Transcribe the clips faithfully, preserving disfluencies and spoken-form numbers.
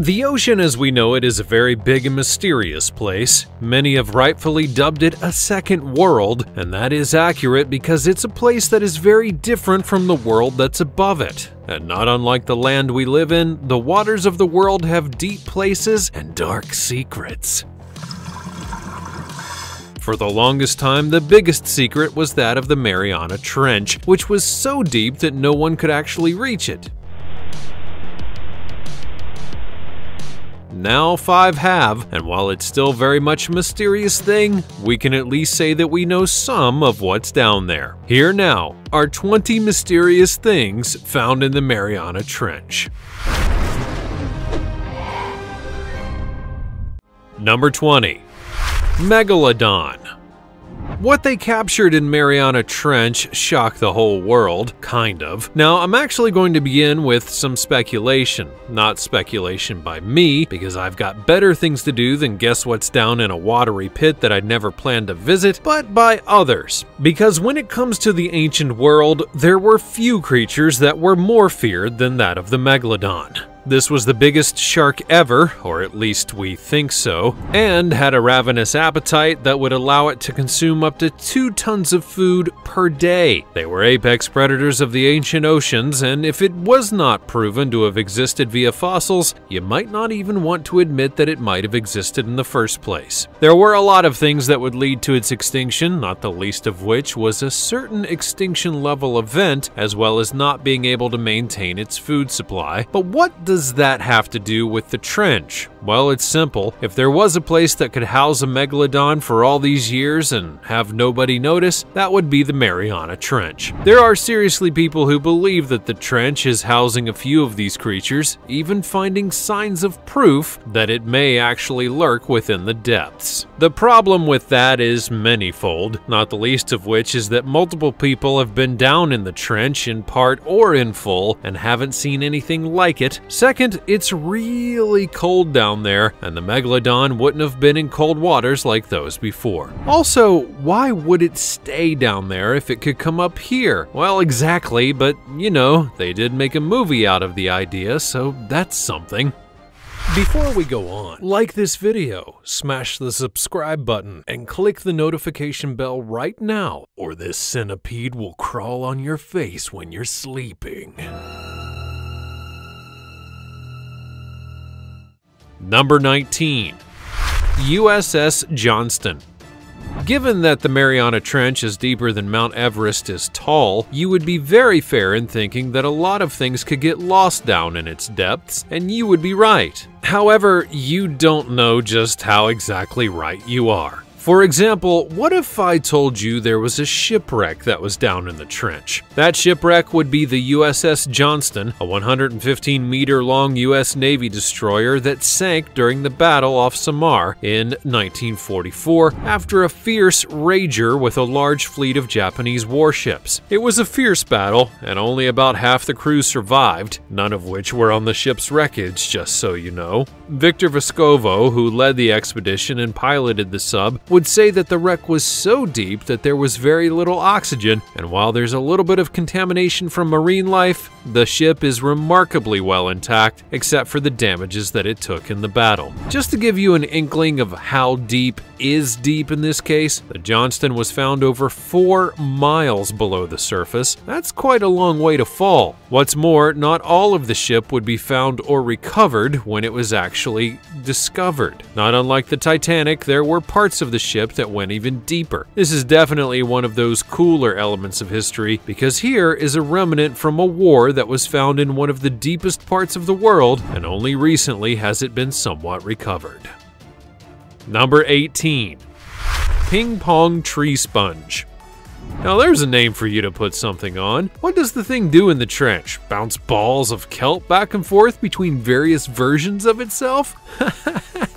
The ocean as we know it is a very big and mysterious place. Many have rightfully dubbed it a second world, and that is accurate because it's a place that is very different from the world that's above it. And not unlike the land we live in, the waters of the world have deep places and dark secrets. For the longest time, the biggest secret was that of the Mariana Trench, which was so deep that no one could actually reach it. Now five have, and while it's still very much a mysterious thing, we can at least say that we know some of what's down there. Here now are twenty mysterious things found in the Mariana Trench. Number twenty. Megalodon. What they captured in Mariana Trench shocked the whole world, kind of. Now, I'm actually going to begin with some speculation. Not speculation by me, because I've got better things to do than guess what's down in a watery pit that I'd never planned to visit, but by others. Because when it comes to the ancient world, there were few creatures that were more feared than that of the Megalodon. This was the biggest shark ever, or at least we think so, and had a ravenous appetite that would allow it to consume up to two tons of food per day. They were apex predators of the ancient oceans, and if it was not proven to have existed via fossils, you might not even want to admit that it might have existed in the first place. There were a lot of things that would lead to its extinction, not the least of which was a certain extinction-level event, as well as not being able to maintain its food supply. But what does What does that have to do with the trench? Well, it's simple. If there was a place that could house a megalodon for all these years and have nobody notice, that would be the Mariana Trench. There are seriously people who believe that the trench is housing a few of these creatures, even finding signs of proof that it may actually lurk within the depths. The problem with that is manyfold, not the least of which is that multiple people have been down in the trench in part or in full and haven't seen anything like it. Second, it's really cold down there, and the Megalodon wouldn't have been in cold waters like those before. Also, why would it stay down there if it could come up here? Well, exactly, but you know, they did make a movie out of the idea, so that's something. Before we go on, like this video, smash the subscribe button, and click the notification bell right now, or this centipede will crawl on your face when you're sleeping. Number nineteen. U S S Johnston. Given that the Mariana Trench is deeper than Mount Everest is tall, you would be very fair in thinking that a lot of things could get lost down in its depths, and you would be right. However, you don't know just how exactly right you are. For example, what if I told you there was a shipwreck that was down in the trench? That shipwreck would be the U S S Johnston, a one hundred fifteen meter long U S Navy destroyer that sank during the Battle off Samar in nineteen forty-four after a fierce rager with a large fleet of Japanese warships. It was a fierce battle, and only about half the crew survived, none of which were on the ship's wreckage, just so you know. Victor Vescovo, who led the expedition and piloted the sub, would say that the wreck was so deep that there was very little oxygen, and while there's a little bit of contamination from marine life, the ship is remarkably well intact, except for the damages that it took in the battle. Just to give you an inkling of how deep is deep in this case, the Johnston was found over four miles below the surface. That's quite a long way to fall. What's more, not all of the ship would be found or recovered when it was actually discovered. Not unlike the Titanic, there were parts of the ship that went even deeper. This is definitely one of those cooler elements of history, because here is a remnant from a war that was found in one of the deepest parts of the world, and only recently has it been somewhat recovered. Number eighteen. Ping Pong Tree Sponge. Now there's a name for you to put something on. What does the thing do in the trench? Bounce balls of kelp back and forth between various versions of itself?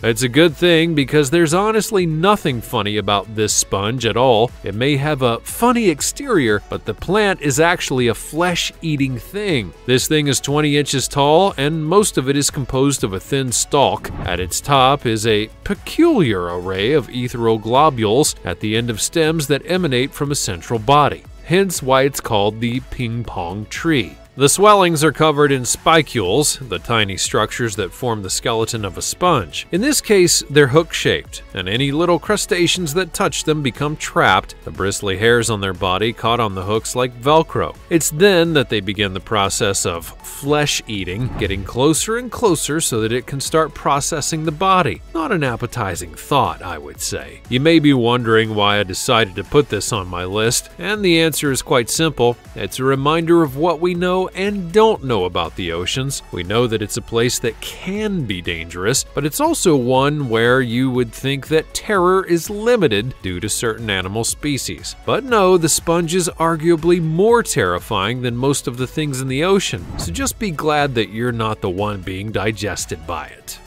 It's a good thing, because there's honestly nothing funny about this sponge at all. It may have a funny exterior, but the plant is actually a flesh-eating thing. This thing is twenty inches tall, and most of it is composed of a thin stalk. At its top is a peculiar array of ethereal globules at the end of stems that emanate from a central body, hence why it's called the ping pong tree. The swellings are covered in spicules, the tiny structures that form the skeleton of a sponge. In this case, they're hook-shaped, and any little crustaceans that touch them become trapped, the bristly hairs on their body caught on the hooks like Velcro. It's then that they begin the process of flesh eating, getting closer and closer so that it can start processing the body. Not an appetizing thought, I would say. You may be wondering why I decided to put this on my list, and the answer is quite simple. It's a reminder of what we know and don't know about the oceans. We know that it's a place that can be dangerous, but it's also one where you would think that terror is limited due to certain animal species. But no, the sponge is arguably more terrifying than most of the things in the ocean, so just be glad that you're not the one being digested by it.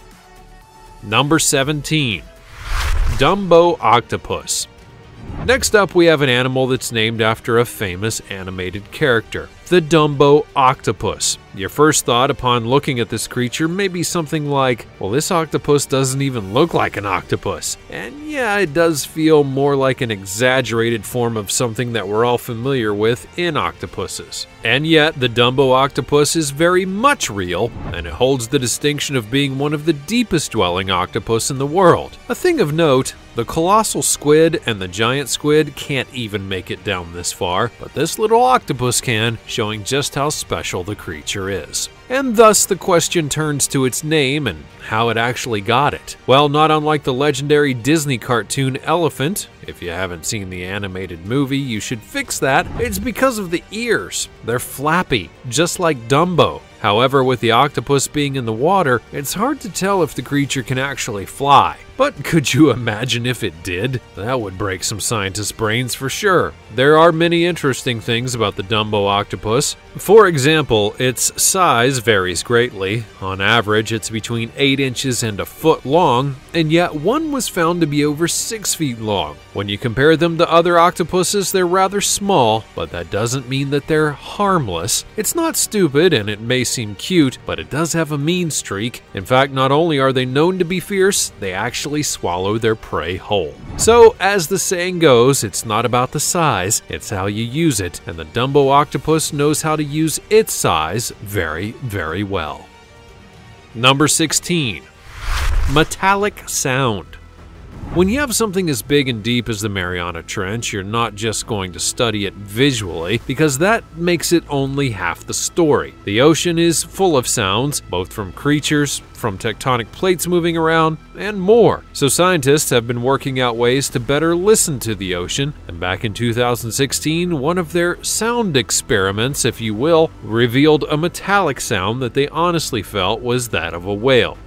Number seventeen. Dumbo Octopus. Next up, we have an animal that's named after a famous animated character, the Dumbo Octopus. Your first thought upon looking at this creature may be something like, well, this octopus doesn't even look like an octopus. And yeah, it does feel more like an exaggerated form of something that we're all familiar with in octopuses. And yet, the Dumbo Octopus is very much real, and it holds the distinction of being one of the deepest dwelling octopus in the world. A thing of note, the colossal squid and the giant squid can't even make it down this far, but this little octopus can, showing just how special the creature is. And thus the question turns to its name and how it actually got it. Well, not unlike the legendary Disney cartoon Elephant, if you haven't seen the animated movie, you should fix that, it's because of the ears. They're flappy, just like Dumbo. However, with the octopus being in the water, it's hard to tell if the creature can actually fly. But could you imagine if it did? That would break some scientists' brains for sure. There are many interesting things about the Dumbo octopus. For example, its size varies greatly. On average, it's between eight inches and a foot long, and yet one was found to be over six feet long. When you compare them to other octopuses, they're rather small, but that doesn't mean that they're harmless. It's not stupid, and it may seem cute, but it does have a mean streak. In fact, not only are they known to be fierce, they actually swallow their prey whole. So, as the saying goes, it's not about the size, it's how you use it, and the Dumbo octopus knows how to use its size very, very well. Number sixteen. Metallic sound. When you have something as big and deep as the Mariana Trench, you're not just going to study it visually, because that makes it only half the story. The ocean is full of sounds, both from creatures, from tectonic plates moving around, and more. So scientists have been working out ways to better listen to the ocean, and back in two thousand sixteen, one of their sound experiments, if you will, revealed a metallic sound that they honestly felt was that of a whale.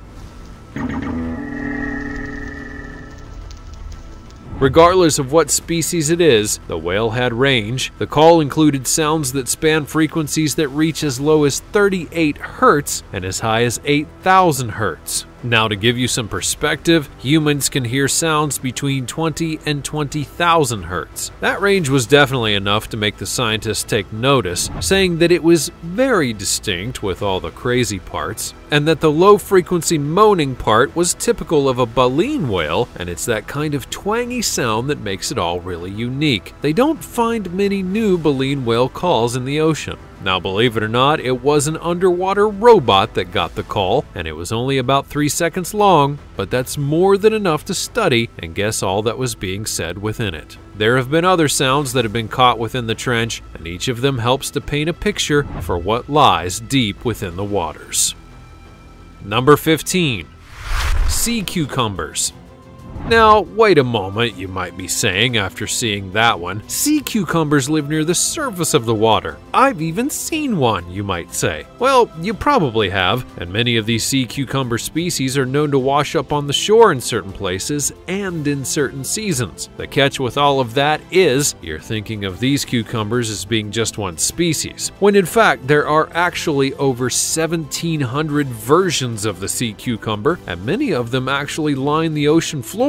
Regardless of what species it is, the whale had range. The call included sounds that span frequencies that reach as low as thirty-eight hertz and as high as eight thousand hertz. Now, to give you some perspective, humans can hear sounds between twenty and twenty thousand hertz. That range was definitely enough to make the scientists take notice, saying that it was very distinct with all the crazy parts, and that the low-frequency moaning part was typical of a baleen whale, and it's that kind of twangy sound that makes it all really unique. They don't find many new baleen whale calls in the ocean. Now, believe it or not, it was an underwater robot that got the call, and it was only about three seconds long, but that's more than enough to study and guess all that was being said within it. There have been other sounds that have been caught within the trench, and each of them helps to paint a picture for what lies deep within the waters. Number fifteen. Sea cucumbers. Now, wait a moment, you might be saying after seeing that one. Sea cucumbers live near the surface of the water. I've even seen one, you might say. Well, you probably have, and many of these sea cucumber species are known to wash up on the shore in certain places and in certain seasons. The catch with all of that is, you're thinking of these cucumbers as being just one species, when in fact there are actually over seventeen hundred versions of the sea cucumber, and many of them actually line the ocean floor.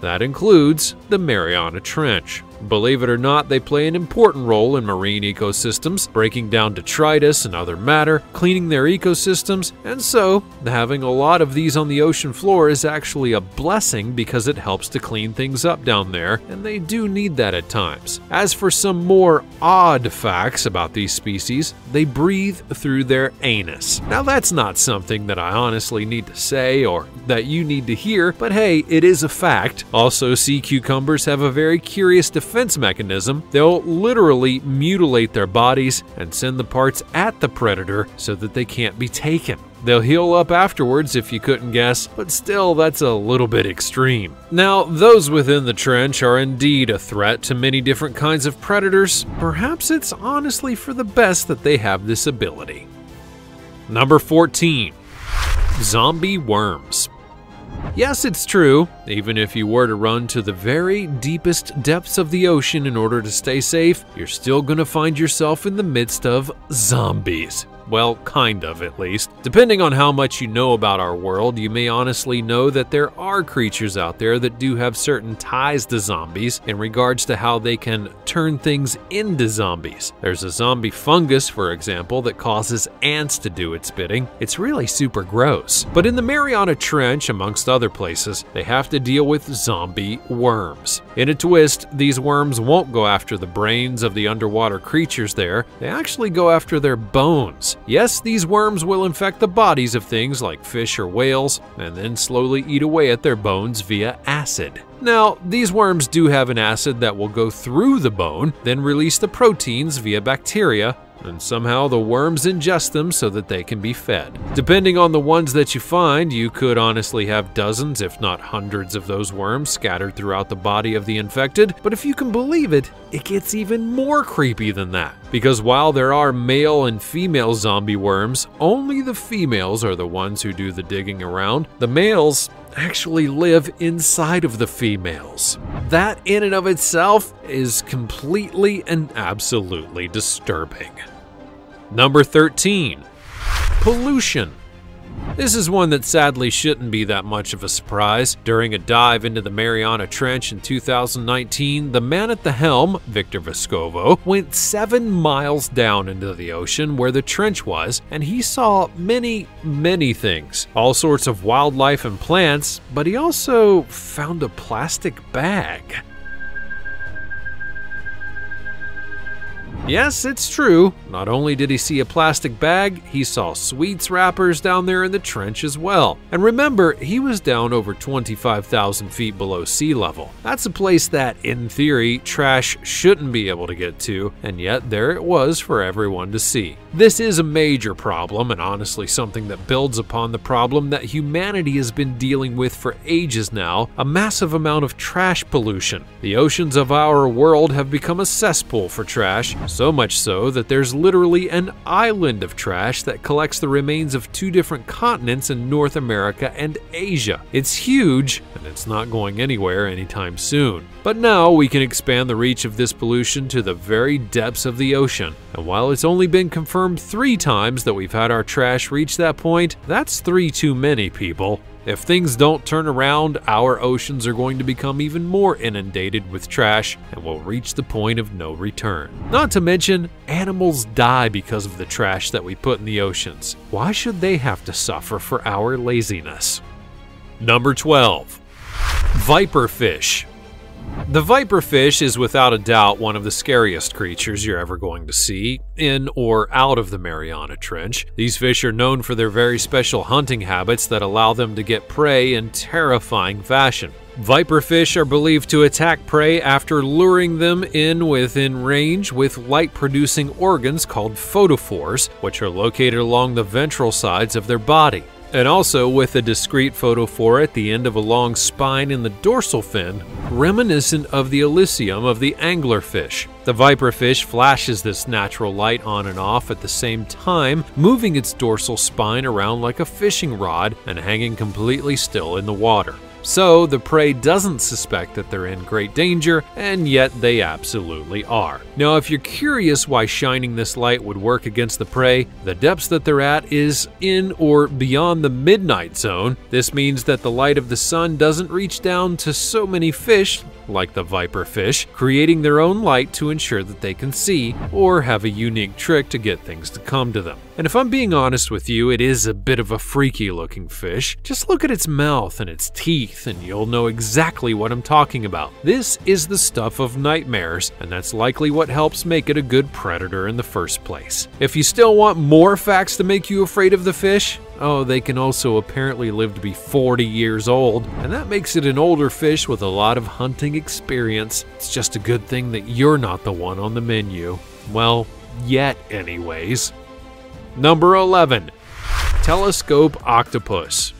That includes the Mariana Trench. Believe it or not, they play an important role in marine ecosystems, breaking down detritus and other matter, cleaning their ecosystems, and so having a lot of these on the ocean floor is actually a blessing because it helps to clean things up down there, and they do need that at times. As for some more odd facts about these species, they breathe through their anus. Now that's not something that I honestly need to say or that you need to hear, but hey, it is a fact. Also, sea cucumbers have a very curious defense mechanism. They'll literally mutilate their bodies and send the parts at the predator so that they can't be taken. They'll heal up afterwards if you couldn't guess, but still, that's a little bit extreme. Now, those within the trench are indeed a threat to many different kinds of predators. Perhaps it's honestly for the best that they have this ability. Number fourteen. Zombie worms. Yes, it's true. Even if you were to run to the very deepest depths of the ocean in order to stay safe, you're still gonna find yourself in the midst of zombies. Well, kind of, at least. Depending on how much you know about our world, you may honestly know that there are creatures out there that do have certain ties to zombies in regards to how they can turn things into zombies. There's a zombie fungus, for example, that causes ants to do its bidding. It's really super gross. But in the Mariana Trench, amongst other places, they have to deal with zombie worms. In a twist, these worms won't go after the brains of the underwater creatures there. They actually go after their bones. Yes, these worms will infect the bodies of things like fish or whales, and then slowly eat away at their bones via acid. Now, these worms do have an acid that will go through the bone, then release the proteins via bacteria, and somehow the worms ingest them so that they can be fed. Depending on the ones that you find, you could honestly have dozens, if not hundreds, of those worms scattered throughout the body of the infected. But if you can believe it, it gets even more creepy than that. Because while there are male and female zombie worms, only the females are the ones who do the digging around. The males actually live inside of the females. That in and of itself is completely and absolutely disturbing. Number thirteen. Pollution. This is one that sadly shouldn't be that much of a surprise. During a dive into the Mariana Trench in two thousand nineteen, the man at the helm, Victor Vescovo, went seven miles down into the ocean where the trench was, and he saw many, many things. All sorts of wildlife and plants, but he also found a plastic bag. Yes, it's true. Not only did he see a plastic bag, he saw sweets wrappers down there in the trench as well. And remember, he was down over twenty-five thousand feet below sea level. That's a place that, in theory, trash shouldn't be able to get to, and yet there it was for everyone to see. This is a major problem, and honestly something that builds upon the problem that humanity has been dealing with for ages now, a massive amount of trash pollution. The oceans of our world have become a cesspool for trash, so much so that there's literally an island of trash that collects the remains of two different continents in North America and Asia. It's huge, and it's not going anywhere anytime soon. But now we can expand the reach of this pollution to the very depths of the ocean. And while it's only been confirmed three times that we've had our trash reach that point, that's three too many, people. If things don't turn around, our oceans are going to become even more inundated with trash and will reach the point of no return. Not to mention, animals die because of the trash that we put in the oceans. Why should they have to suffer for our laziness? Number twelve. Viperfish. The viperfish is without a doubt one of the scariest creatures you're ever going to see, in or out of the Mariana Trench. These fish are known for their very special hunting habits that allow them to get prey in terrifying fashion. Viperfish are believed to attack prey after luring them in within range with light-producing organs called photophores, which are located along the ventral sides of their body. And also with a discrete photophore at the end of a long spine in the dorsal fin, reminiscent of the elysium of the anglerfish. The viperfish flashes this natural light on and off at the same time, moving its dorsal spine around like a fishing rod and hanging completely still in the water. So the prey doesn't suspect that they're in great danger, and yet they absolutely are. Now, if you're curious why shining this light would work against the prey, the depths that they're at is in or beyond the midnight zone. This means that the light of the sun doesn't reach down to so many fish like the viperfish, creating their own light to ensure that they can see, or have a unique trick to get things to come to them. And if I'm being honest with you, it is a bit of a freaky looking fish. Just look at its mouth and its teeth and you'll know exactly what I'm talking about. This is the stuff of nightmares, and that's likely what helps make it a good predator in the first place. If you still want more facts to make you afraid of the fish, oh, they can also apparently live to be forty years old, and that makes it an older fish with a lot of hunting experience. It's just a good thing that you're not the one on the menu. Well, yet anyways. Number eleven. Telescope Octopus.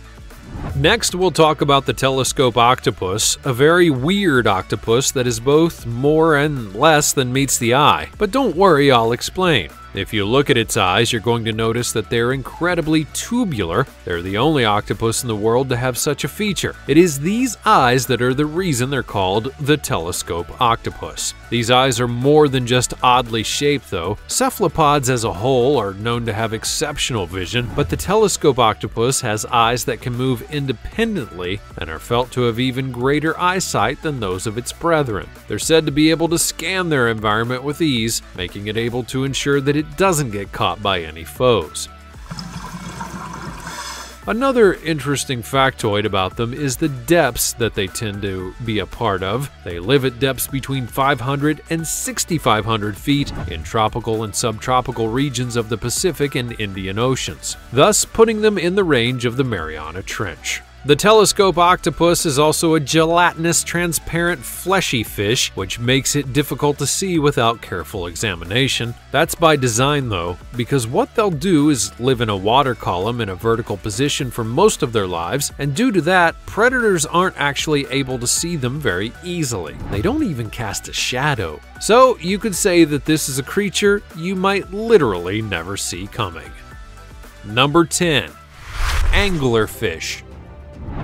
Next, we'll talk about the telescope octopus, a very weird octopus that is both more and less than meets the eye. But don't worry, I'll explain. If you look at its eyes, you're going to notice that they're incredibly tubular. They're the only octopus in the world to have such a feature. It is these eyes that are the reason they're called the telescope octopus. These eyes are more than just oddly shaped, though. Cephalopods as a whole are known to have exceptional vision, but the telescope octopus has eyes that can move independently and are felt to have even greater eyesight than those of its brethren. They're said to be able to scan their environment with ease, making it able to ensure that it doesn't get caught by any foes. Another interesting factoid about them is the depths that they tend to be a part of. They live at depths between five hundred and sixty-five hundred feet in tropical and subtropical regions of the Pacific and Indian Oceans, thus putting them in the range of the Mariana Trench. The telescope octopus is also a gelatinous, transparent, fleshy fish, which makes it difficult to see without careful examination. That's by design, though, because what they'll do is live in a water column in a vertical position for most of their lives, and due to that, predators aren't actually able to see them very easily. They don't even cast a shadow. So you could say that this is a creature you might literally never see coming. Number ten. Anglerfish.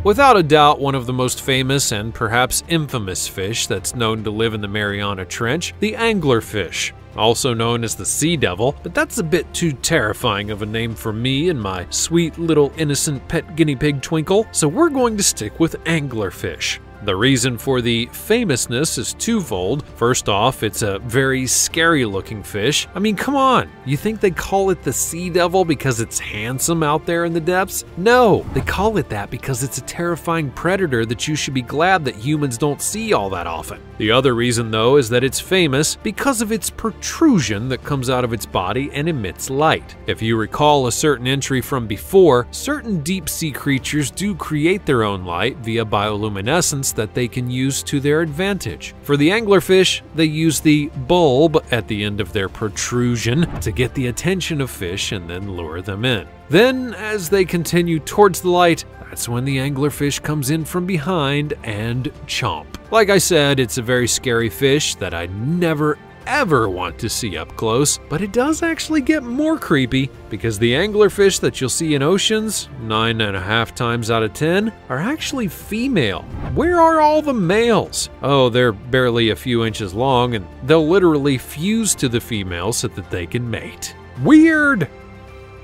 Without a doubt, one of the most famous and perhaps infamous fish that's known to live in the Mariana Trench, the anglerfish, also known as the sea devil, but that's a bit too terrifying of a name for me and my sweet little innocent pet guinea pig Twinkle, so we're going to stick with anglerfish. The reason for the famousness is twofold. First off, it's a very scary looking fish. I mean, come on, you think they call it the sea devil because it's handsome out there in the depths? No, they call it that because it's a terrifying predator that you should be glad that humans don't see all that often. The other reason, though, is that it's famous because of its protrusion that comes out of its body and emits light. If you recall a certain entry from before, certain deep sea creatures do create their own light via bioluminescence that they can use to their advantage. For the anglerfish, they use the bulb at the end of their protrusion to get the attention of fish and then lure them in. Then, as they continue towards the light, that's when the anglerfish comes in from behind and chomp. Like I said, it's a very scary fish that I never ever want to see up close, but it does actually get more creepy because the anglerfish that you'll see in oceans, nine and a half times out of ten, are actually female. Where are all the males? Oh, they're barely a few inches long and they'll literally fuse to the female so that they can mate. Weird!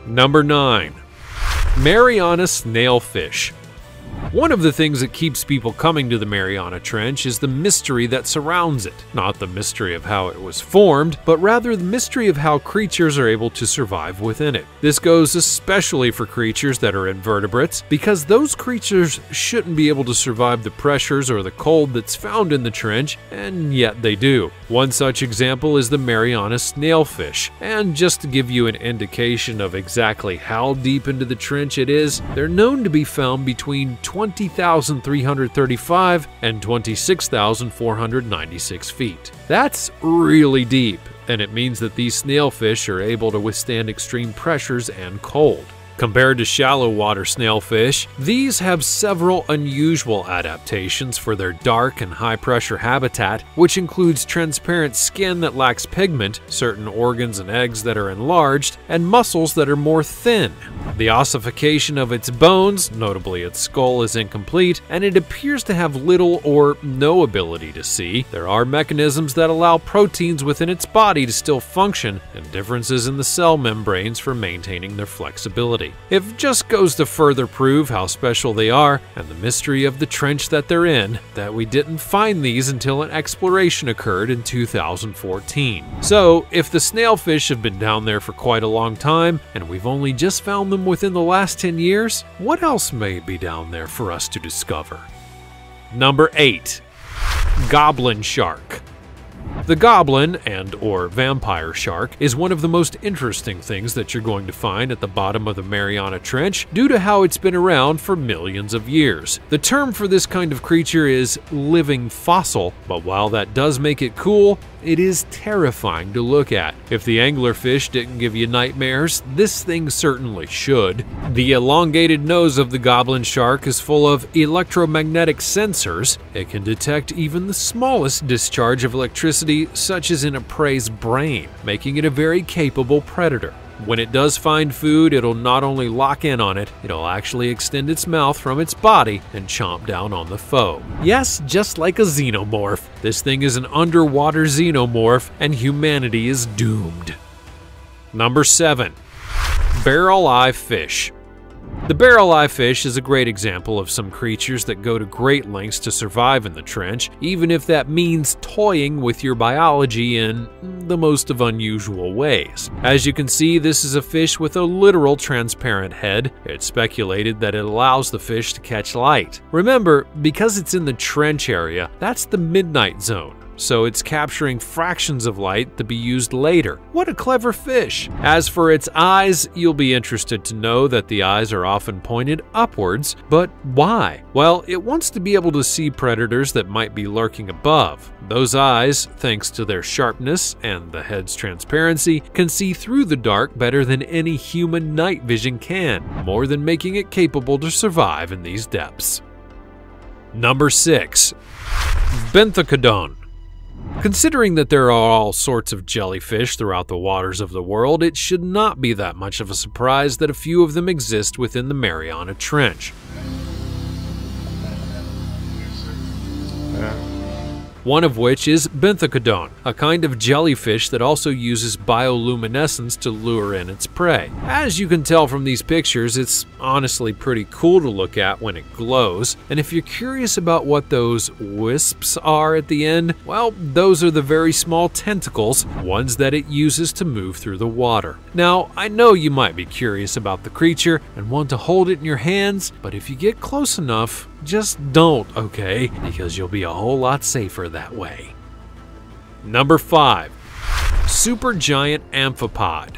Number nine. Mariana Snailfish. One of the things that keeps people coming to the Mariana Trench is the mystery that surrounds it. Not the mystery of how it was formed, but rather the mystery of how creatures are able to survive within it. This goes especially for creatures that are invertebrates, because those creatures shouldn't be able to survive the pressures or the cold that's found in the trench, and yet they do. One such example is the Mariana snailfish, and just to give you an indication of exactly how deep into the trench it is, they're known to be found between twenty thousand three hundred thirty-five and twenty-six thousand four hundred ninety-six feet. That's really deep, and it means that these snailfish are able to withstand extreme pressures and cold. Compared to shallow water snailfish, these have several unusual adaptations for their dark and high-pressure habitat, which includes transparent skin that lacks pigment, certain organs and eggs that are enlarged, and muscles that are more thin. The ossification of its bones, notably its skull, is incomplete, and it appears to have little or no ability to see. There are mechanisms that allow proteins within its body to still function, and differences in the cell membranes for maintaining their flexibility. It just goes to further prove how special they are, and the mystery of the trench that they're in, that we didn't find these until an exploration occurred in two thousand fourteen. So, if the snailfish have been down there for quite a long time, and we've only just found them within the last ten years, what else may be down there for us to discover? Number eight. Goblin Shark. The goblin and or vampire shark is one of the most interesting things that you're going to find at the bottom of the Mariana Trench due to how it's been around for millions of years. The term for this kind of creature is living fossil, but while that does make it cool, it is terrifying to look at. If the anglerfish didn't give you nightmares, this thing certainly should. The elongated nose of the goblin shark is full of electromagnetic sensors. It can detect even the smallest discharge of electricity, such as in a prey's brain, making it a very capable predator. When it does find food, it'll not only lock in on it, it'll actually extend its mouth from its body and chomp down on the foe. Yes, just like a xenomorph. This thing is an underwater xenomorph, and humanity is doomed. Number seven. Barrel Eye Fish. The barrel eye fish is a great example of some creatures that go to great lengths to survive in the trench, even if that means toying with your biology in the most of unusual ways. As you can see, this is a fish with a literal transparent head. It's speculated that it allows the fish to catch light. Remember, because it's in the trench area, that's the midnight zone. So it's capturing fractions of light to be used later. What a clever fish! As for its eyes, you'll be interested to know that the eyes are often pointed upwards, but why? Well, it wants to be able to see predators that might be lurking above. Those eyes, thanks to their sharpness and the head's transparency, can see through the dark better than any human night vision can, more than making it capable to survive in these depths. Number six. Benthocodon. Considering that there are all sorts of jellyfish throughout the waters of the world, it should not be that much of a surprise that a few of them exist within the Mariana Trench. One of which is Benthocodon, a kind of jellyfish that also uses bioluminescence to lure in its prey. As you can tell from these pictures, it's honestly pretty cool to look at when it glows, and if you're curious about what those wisps are at the end, well, those are the very small tentacles, ones that it uses to move through the water. Now, I know you might be curious about the creature and want to hold it in your hands, but if you get close enough, just don't, okay? Because you'll be a whole lot safer that way. Number five. Supergiant Amphipod.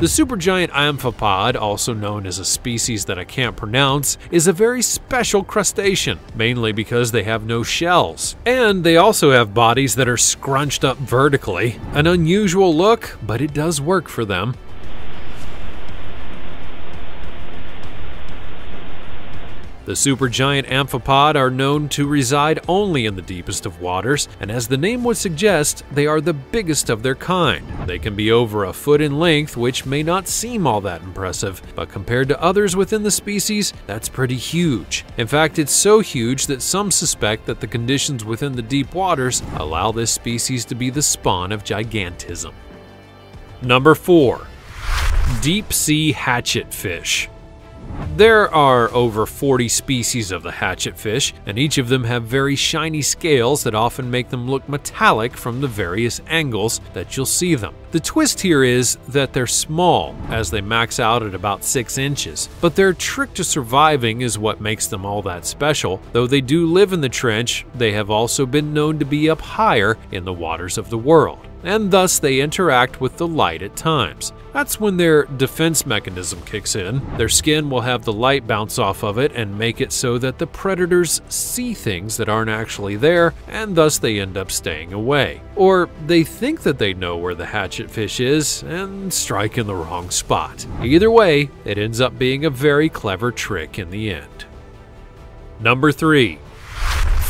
The supergiant amphipod, also known as a species that I can't pronounce, is a very special crustacean, mainly because they have no shells. And they also have bodies that are scrunched up vertically. An unusual look, but it does work for them. The supergiant amphipod are known to reside only in the deepest of waters, and as the name would suggest, they are the biggest of their kind. They can be over a foot in length, which may not seem all that impressive, but compared to others within the species, that's pretty huge. In fact, it's so huge that some suspect that the conditions within the deep waters allow this species to be the spawn of gigantism. Number four. Deep Sea Hatchetfish. There are over forty species of the hatchetfish, and each of them have very shiny scales that often make them look metallic from the various angles that you'll see them. The twist here is that they're small, as they max out at about six inches, but their trick to surviving is what makes them all that special. Though they do live in the trench, they have also been known to be up higher in the waters of the world, and thus they interact with the light at times. That's when their defense mechanism kicks in. Their skin will have the light bounce off of it and make it so that the predators see things that aren't actually there, and thus they end up staying away. Or they think that they know where the hatchetfish is and strike in the wrong spot. Either way, it ends up being a very clever trick in the end. Number three.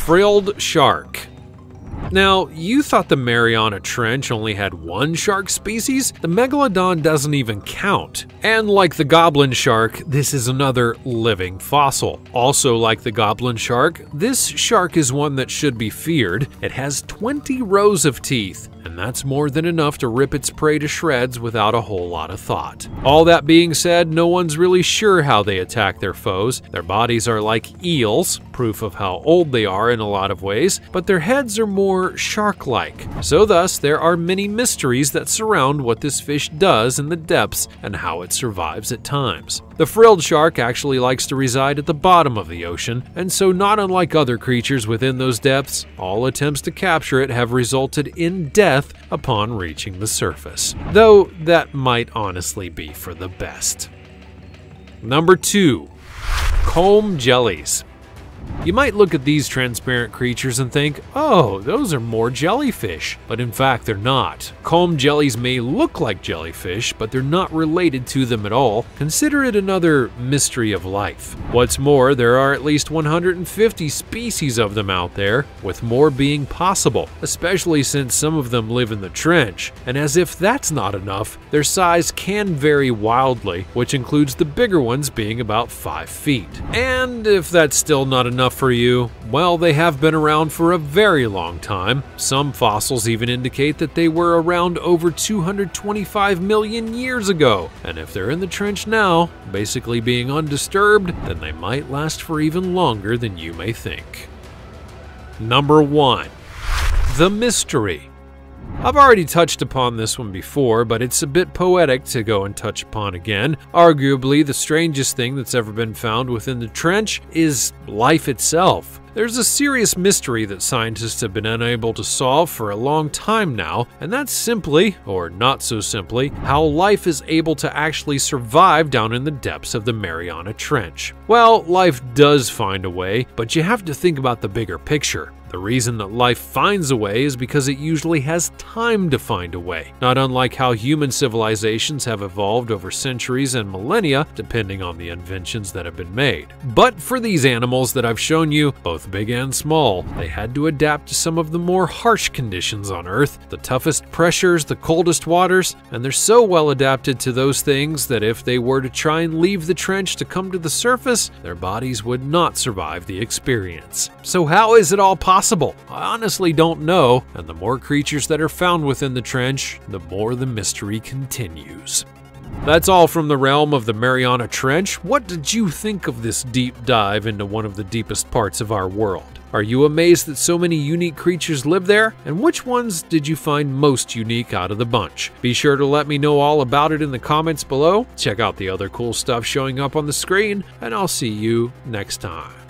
Frilled Shark. Now, you thought the Mariana Trench only had one shark species? The Megalodon doesn't even count. And like the Goblin Shark, this is another living fossil. Also like the Goblin Shark, this shark is one that should be feared. It has twenty rows of teeth, and that's more than enough to rip its prey to shreds without a whole lot of thought. All that being said, no one's really sure how they attack their foes. Their bodies are like eels, proof of how old they are in a lot of ways, but their heads are more shark-like. So thus, there are many mysteries that surround what this fish does in the depths and how it survives at times. The frilled shark actually likes to reside at the bottom of the ocean, and so not unlike other creatures within those depths, all attempts to capture it have resulted in death upon reaching the surface. Though that might honestly be for the best. Number two, comb jellies. You might look at these transparent creatures and think, oh, those are more jellyfish, but in fact they're not. Comb jellies may look like jellyfish, but they're not related to them at all. Consider it another mystery of life. What's more, there are at least one hundred fifty species of them out there, with more being possible, especially since some of them live in the trench. And as if that's not enough, their size can vary wildly, which includes the bigger ones being about five feet. And if that's still not enough for you, well, they have been around for a very long time. Some fossils even indicate that they were around over two hundred twenty-five million years ago, and if they're in the trench now, basically being undisturbed, then they might last for even longer than you may think. Number one, the mystery. I've already touched upon this one before, but it's a bit poetic to go and touch upon again. Arguably, the strangest thing that's ever been found within the trench is life itself. There's a serious mystery that scientists have been unable to solve for a long time now, and that's simply, or not so simply, how life is able to actually survive down in the depths of the Mariana Trench. Well, life does find a way, but you have to think about the bigger picture. The reason that life finds a way is because it usually has time to find a way, not unlike how human civilizations have evolved over centuries and millennia, depending on the inventions that have been made. But for these animals that I've shown you, both big and small, they had to adapt to some of the more harsh conditions on Earth, the toughest pressures, the coldest waters, and they're so well adapted to those things that if they were to try and leave the trench to come to the surface, their bodies would not survive the experience. So how is it all possible? Possible. I honestly don't know, and the more creatures that are found within the trench, the more the mystery continues. That's all from the realm of the Mariana Trench. What did you think of this deep dive into one of the deepest parts of our world? Are you amazed that so many unique creatures live there? And which ones did you find most unique out of the bunch? Be sure to let me know all about it in the comments below. Check out the other cool stuff showing up on the screen, and I'll see you next time.